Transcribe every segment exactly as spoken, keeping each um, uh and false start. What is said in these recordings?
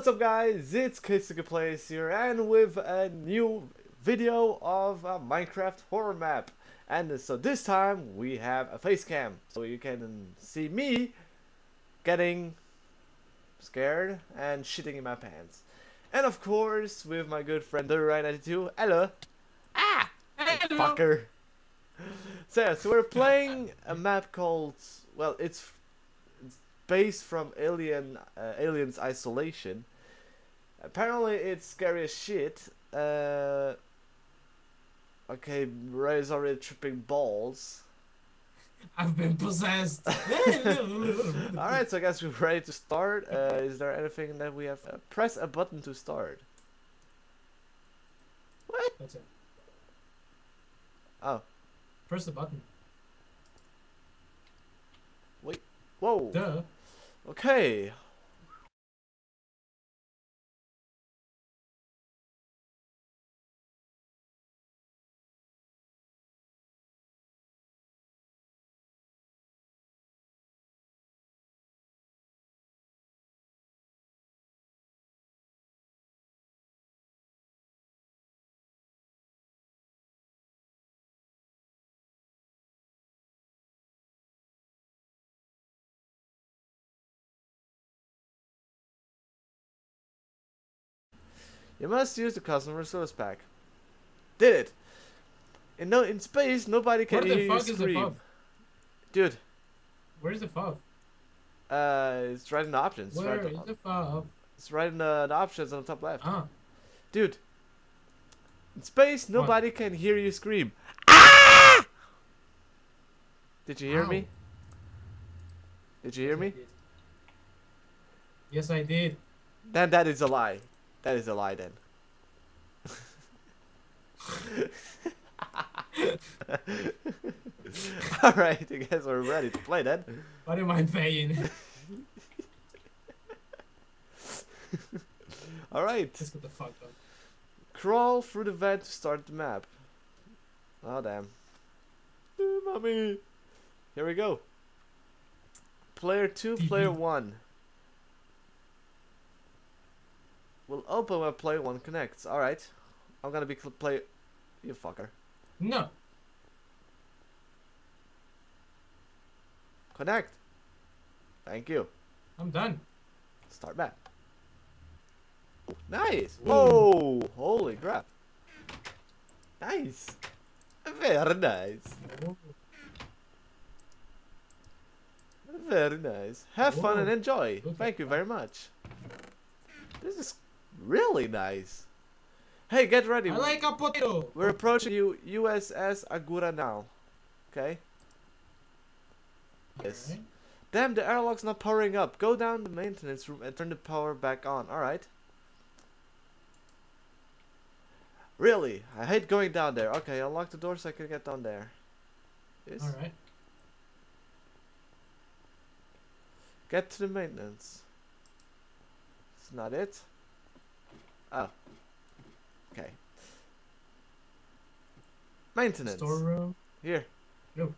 What's up, guys? It's KeisukePlays here, and with a new video of a Minecraft horror map. And so this time we have a face cam, so you can see me getting scared and shitting in my pants. And of course, with my good friend DoriRyo ninety-two. Hello. Ah, hello. Fucker. So yeah, so we're playing a map called, well, it's based from Alien uh, Alien's Isolation. Apparently it's scary as shit. Uh, okay, Ray's already tripping balls. I've been possessed. Alright, so I guess we're ready to start. Uh, is there anything that we have? Uh, press a button to start. What? That's it. Oh. Press the button. Wait. Whoa. Duh. Okay. You must use the custom resource pack. Did it. In no in space nobody can hear you scream. Dude. Where's the fob? Uh it's right in the options. Where right is the, the fob? It's right in the, the options on the top left. Ah. Dude. In space nobody what? can hear you scream. Ah! Did you hear Ow. me? Did you hear yes, me? I yes I did. Then that is a lie. That is a lie, then. Alright, I guess we're ready to play, then. What am I paying? Alright. Let's get the fuck up. Crawl through the vent to start the map. Oh, damn. Ooh, mommy. Here we go. Player two, player one. Will open when player one connects. Alright. I'm gonna be play. You fucker. No. Connect. Thank you. I'm done. Start map. Oh, nice. Ooh. Whoa. Holy crap. Nice. Very nice. Whoa. Very nice. Have Whoa. fun and enjoy. Look Thank you that. very much. This is really nice. Hey, get ready. I like a potato. We're approaching you U S S Agora now. Okay. Yes. Right. Damn, the airlock's not powering up. Go down the maintenance room and turn the power back on. All right. Really, I hate going down there. Okay, I'll lock the door so I can get down there. Yes. All right. Get to the maintenance. It's not it. Oh. Okay. Maintenance. Storeroom. Here. No.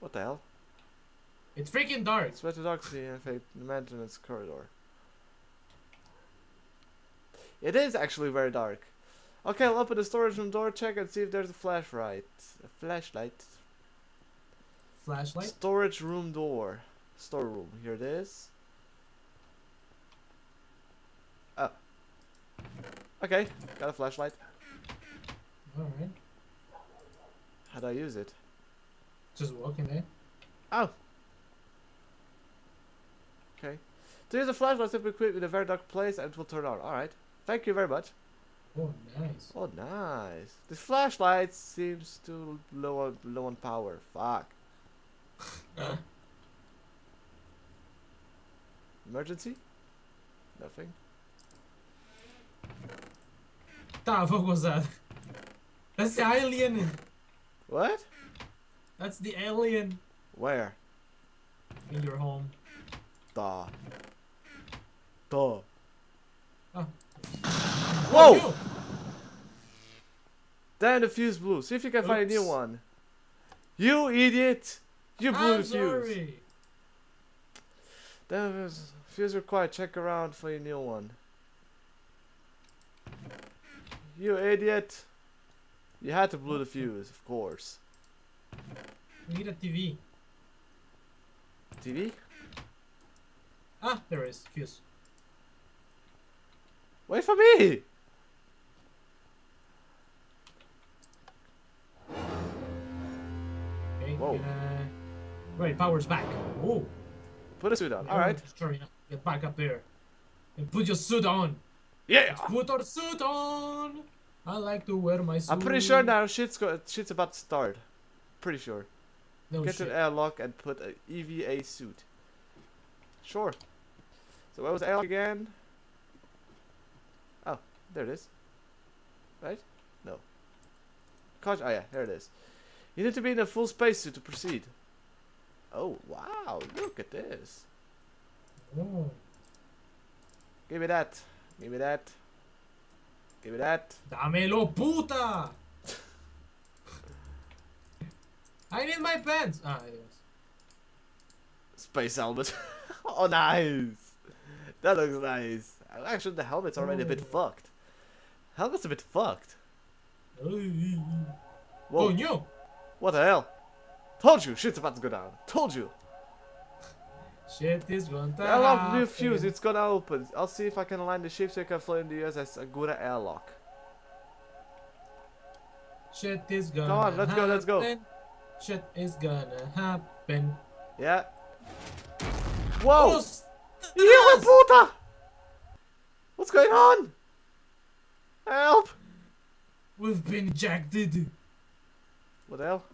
What the hell? It's freaking dark. It's better dark to see the maintenance corridor. It is actually very dark. Okay, I'll open the storage room door, check and see if there's a flashlight. A flashlight. Flashlight? Storage room door. Storeroom. Here it is. Oh. Okay, got a flashlight. Alright. How do I use it? Just walk in there. Oh! Okay. To use a flashlight, simply equip with a very dark place and it will turn on. Alright. Thank you very much. Oh, nice. Oh, nice. This flashlight seems to low on, low on power. Fuck. Emergency? Nothing. What the fuck was that? That's the alien! What? That's the alien! Where? In your home. Duh. Duh. Ah. Whoa! Oh, damn, the fuse blew. See if you can Oops. find a new one. You idiot! You blew I'm the fuse. Sorry. There's fuse required. Check around for your new one. You idiot! You had to blow the fuse, of course. We need a T V. T V? Ah, there is fuse. Wait for me! Okay, whoa. Uh, right, power's back. Whoa. Put a suit on. Alright. Get back up there. And put your suit on. Yeah! Let's put our suit on! I like to wear my suit. I'm pretty sure now shit's, go shit's about to start. Pretty sure. No Get shit. to an airlock and put an E V A suit. Sure. So where was the airlock again? Oh, there it is. Right? No. Gosh, oh yeah, there it is. You need to be in a full spacesuit to proceed. Oh, wow, look at this. Ooh. Give me that. Give me that. Give me that. Damelo, puta! I need my pants! Ah, yes. Space helmet. Oh, nice! That looks nice. Actually, the helmet's already a bit fucked. Helmet's a bit fucked. Whoa. Oh, no! What the hell? Told you, shit's about to go down. Told you. Shit is going down. Airlock new fuse, it's gonna open. I'll see if I can align the ship so I can fly in the U S S Agora airlock. Shit is gonna happen. Come on, let's go, let's go. Shit is gonna happen. Yeah. Whoa! Yeah, puta! What's going on? Help! We've been ejected. What the hell?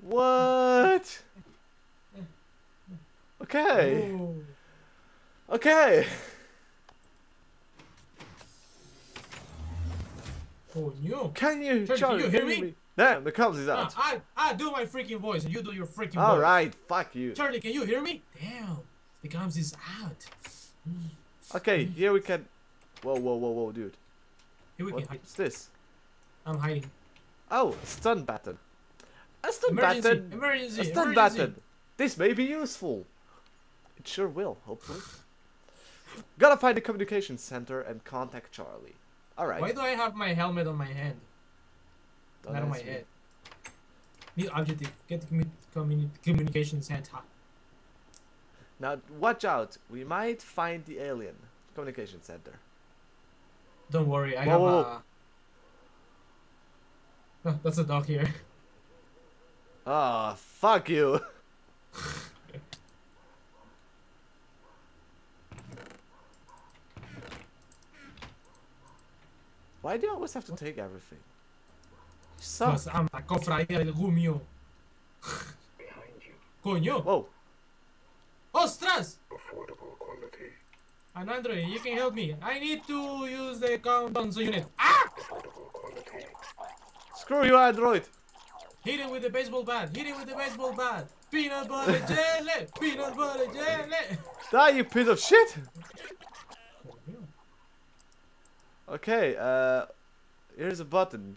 What? Okay. Whoa. Okay. Oh no! Can you, Church, Charlie, can you hear me? me? Damn, the comms is out. Ah, I I do my freaking voice, and you do your freaking. All voice. All right, fuck you. Charlie, can you hear me? Damn, the comms is out. Okay, here we can. Whoa, whoa, whoa, whoa, dude. Here we what can hide. What's this? I'm hiding. Oh, stun button. A stun emergency, button. Emergency, a stun emergency. button. This may be useful. It sure will, hopefully. Gotta find the communications center and contact Charlie. All right. Why do I have my helmet on my hand? Don't Not on my me. head. Need objective. Get the commu commu communication center. Now watch out. We might find the alien communication center. Don't worry. I whoa, have whoa, whoa. a. Oh, that's a dog here. Ah, oh, fuck you. Why do you always have to take everything? You suck. I'm a cofradía del gumio. Coño. Whoa. Ostras! Affordable quality. And Andre, you can help me. I need to use the countdown unit. Ah! Screw you, Android. Hit it with the baseball bat. Hit it with the baseball bat. Peanut butter jelly. Peanut butter jelly. Die, you piece of shit. Okay, uh, here's a button.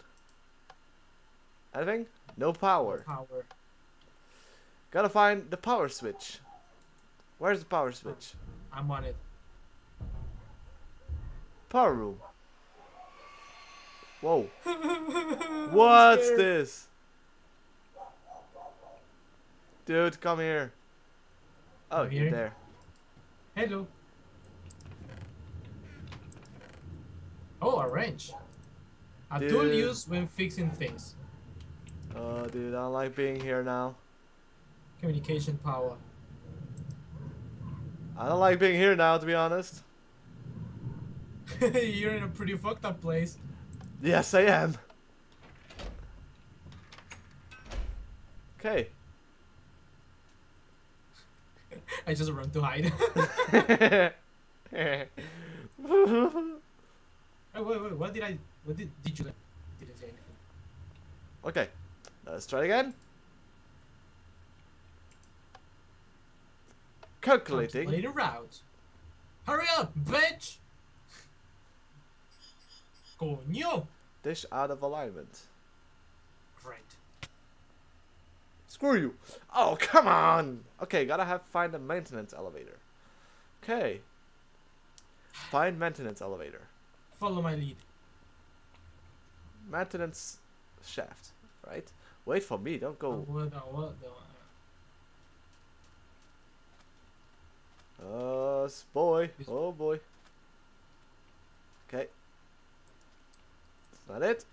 Anything? No power. Power. Gotta find the power switch. Where's the power switch? I'm on it. Power room. Whoa. What's this? Dude, come here. Oh, I'm you're here. there. Hello. Oh, a wrench. A dude. tool used when fixing things. Oh, dude, I don't like being here now. Communication power. I don't like being here now, to be honest. You're in a pretty fucked up place. Yes, I am. Okay. I just run to hide. Wait, wait, wait, what did I, what did, did you, did I say anything? Okay, let's try it again. Calculating. Calculating route. Hurry up, bitch! Coño! Dish out of alignment. Great. Screw you! Oh, come on! Okay, gotta have find a maintenance elevator. Okay. Find maintenance elevator. Follow my lead. Maintenance shaft, right? Wait for me, don't go. Uh, boy. Oh, boy. Okay. Is that it?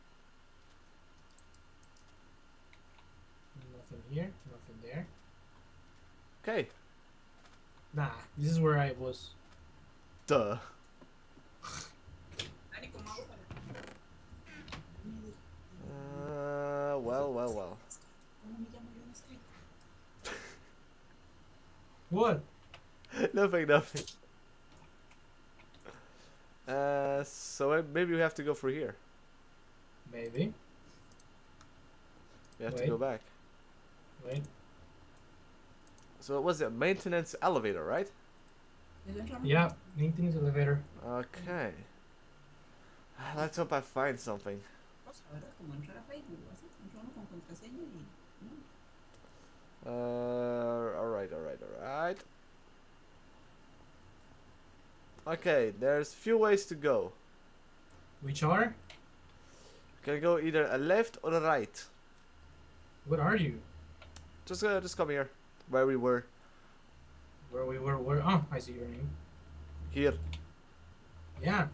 Nothing here, nothing there. Okay. Nah, this is where I was. Duh. Uh, well, well, well. What? Nothing, nothing. Uh, so I, maybe we have to go through here. Maybe. We have Wait. to go back. Wait. So it was a maintenance elevator, right? Yeah, maintenance elevator. Okay. Let's hope I find something. Uh, alright, alright, alright. Okay, there's few ways to go. Which are? You can go either a left or a right. What are you? Just uh, just come here. Where we were. Where we were, where? Oh, I see your name. Here. Yeah.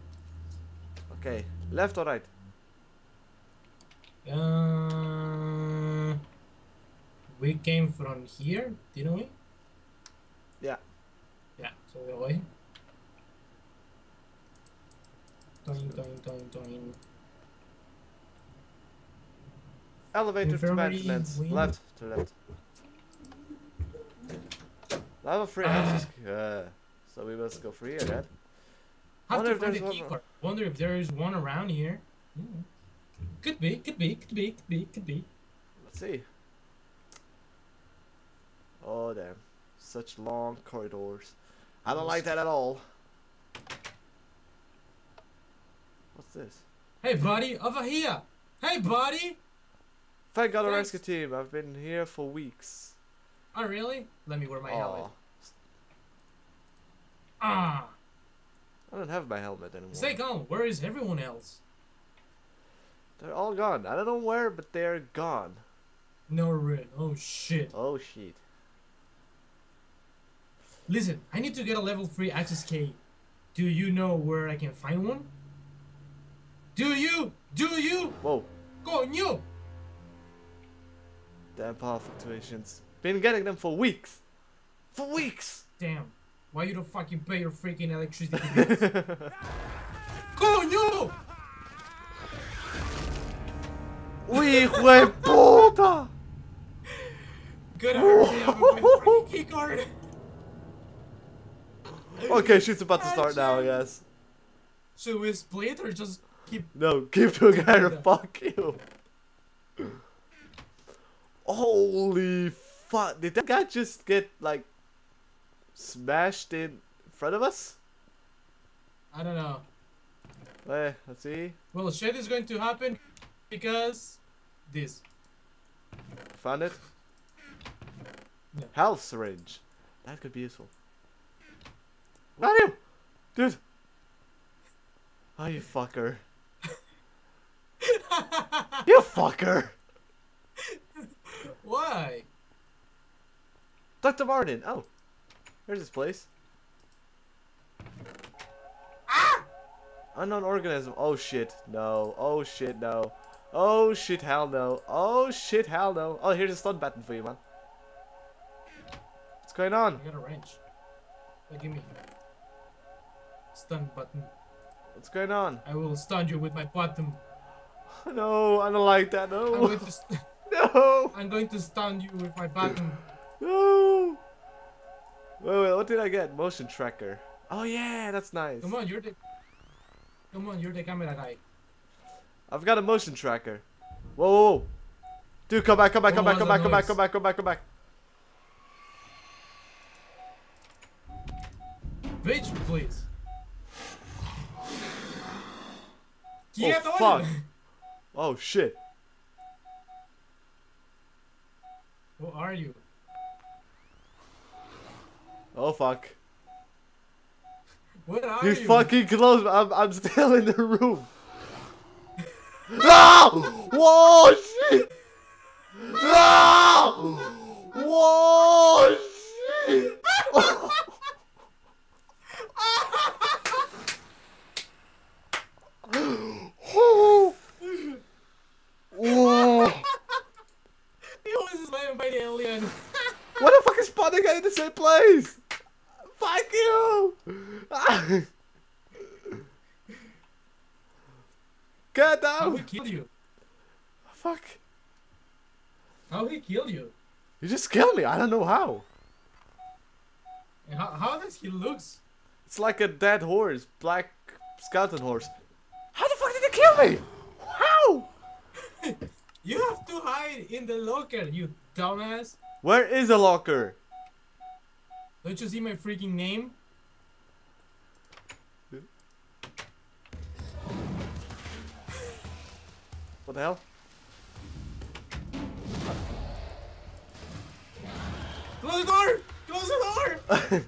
Okay, left or right? Uh, we came from here, didn't we? Yeah. Yeah, so we're away. Doing, doing, doing, doing. Elevator to maintenance. Win. Left to left. Level three. Uh, uh, so we must go free here, right? Have wonder to find if there's one. Wonder if there is one around here. Yeah. Could be, could be, could be, could be, could be. Let's see. Oh damn! Such long corridors. I don't like that at all. What's this? Hey buddy, over here! Hey buddy! Thank God, a rescue team. I've been here for weeks. Oh really? Let me wear my Aww. helmet. Ah! I don't have my helmet anymore. Stay gone. Where is everyone else? They're all gone. I don't know where, but they're gone. No room. Oh shit. Oh shit. Listen, I need to get a level three access key. Do you know where I can find one? Do you? Do you? Whoa. Coño! Damn power fluctuations. Been getting them for weeks. For weeks. Damn. Why you don't fucking pay your freaking electricity bills? Coño! Hijo de puta! Good freaking key card. Okay, she's about to start now, I guess. Should we split or just keep? No, keep together. Fuck you. Holy fuck. Did that guy just get, like, smashed in front of us? I don't know. Wait, let's see. Well, shit is going to happen because this. Found it? Yeah. Health syringe. That could be useful. What are you? Dude. Oh, you fucker. You fucker. Why? Doctor Martin! Oh! Here's his place. Ah! Unknown organism. Oh shit, no. Oh shit, no. Oh shit, hell no. Oh shit, hell no. Oh, here's a stun button for you, man. What's going on? I got a wrench. Wait, give me. Stun button. What's going on? I will stun you with my button. No, I don't like that, no. I'm going to st no! I'm going to stun you with my button. No! Wait, wait, what did I get? Motion tracker. Oh yeah, that's nice. Come on, you're the. Come on, you're the camera guy. I've got a motion tracker. Whoa, whoa, whoa. Dude, come back, come back, come back, come back, come back, come back, come back, come back, come back. Bitch, please. Oh fuck! Oh shit. Who are you? Oh fuck. Where are You're you? fucking close. I'm, I'm still in the room. No! Whoa, shit! No! Whoa, shit! Oh. Whoa! He was slain by the alien. What the fuck is spawning again in the same place? Fuck you! Get down! How he killed you? Fuck! How he killed you? He just killed me. I don't know how. How, how does he looks? It's like a dead horse, black skeleton horse. How the fuck did he kill me? How? You have to hide in the locker, you dumbass. Where is the locker? Don't you see my freaking name? What the hell? Close the door! Close the door!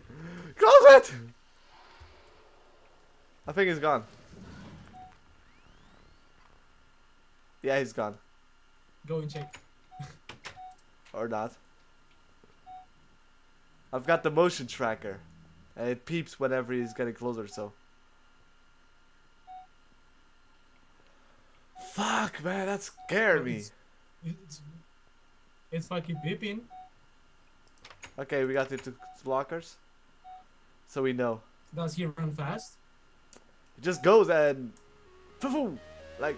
Close it! I think he's gone. Yeah, he's gone. Go and check. Or not. I've got the motion tracker, and it peeps whenever he's getting closer, so. Fuck, man, that scared me. It's, it's, it's fucking beeping. Okay, we got the two blockers, so we know. Does he run fast? He just goes and... Like...